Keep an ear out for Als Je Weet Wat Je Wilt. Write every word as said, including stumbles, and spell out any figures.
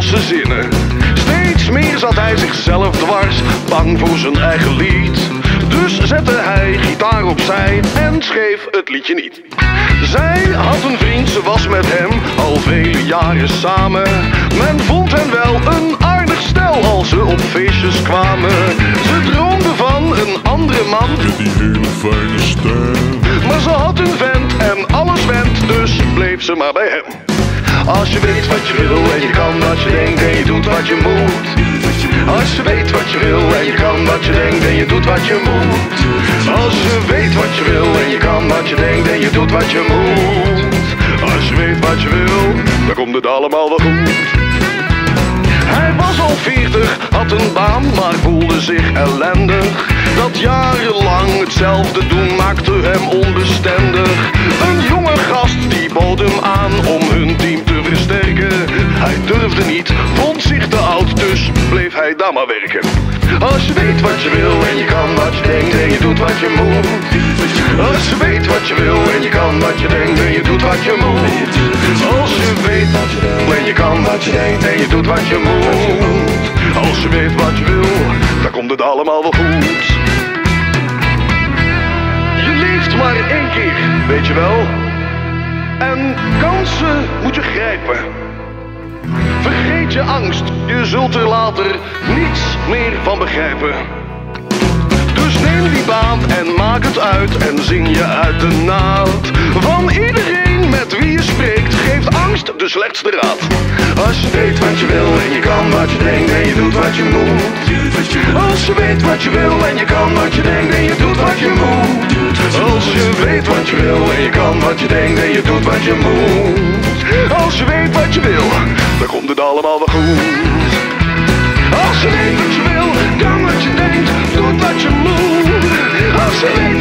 hemelse zinnen. Steeds meer zat hij zichzelf dwars, bang voor zijn eigen lied. Dus zette hij gitaar opzij en schreef het liedje niet. Zij had een vriend, ze was met hem al vele jaren samen. Men vond hen wel een aardig stel als ze op feestjes kwamen. Ze droomde van een andere man met die hele fijne stem. Maar ze had een vent en alles went, dus bleef ze maar bij hem. Als je weet wat je wil en je kan wat je denkt en je doet wat je moet. Als je weet wat je wil en je kan wat je denkt en je doet wat je moet. Als je weet wat je wil en je kan wat je denkt en je doet wat je moet. Als je weet wat je wil, dan komt het allemaal wel goed. Hij was al veertig, had een baan, maar voelde zich ellendig. Dat jarenlang hetzelfde doen maakte hem onbestendig. Een jonge gast die bood hem aan om hun team te versterken. Hij durfde niet, vond zich te oud, dus bleef hij daar maar werken. Als je weet wat je wil en je kan wat je denkt en je doet wat je moet. Als je weet wat je wil en je kan wat je denkt en je doet wat je moet. Als je weet wat je wil en je kan wat je denkt en je doet wat je moet. Als je weet wat je wil, dan komt het allemaal wel goed. Je leeft maar één keer, weet je wel. En kansen moet je grijpen. Vergeet je angst, je zult er later niets meer van begrijpen. Dus neem die baan en maak het uit en zing je uit de naald. Van iedereen met wie je spreekt geeft angst de slechtste raad. Als je weet wat je wil en je kan wat je denkt en je doet wat je moet. Als je weet wat je wil en je kan wat je denkt en je doet wat je moet. Als je weet wat je wil en je kan wat je denkt en je doet wat je moet. Als je weet wat je wil, dan komt het allemaal wel goed. Als je weet wat je wil, kan wat je denkt, doet wat je moet. Als je weet